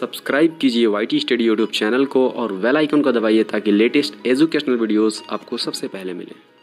Subscribe कीजिए YT study YouTube channel को और बेल आइकन को दबाइए ताकि लेटेस्ट एजुकेशनल वीडियोस आपको सबसे पहले मिलें।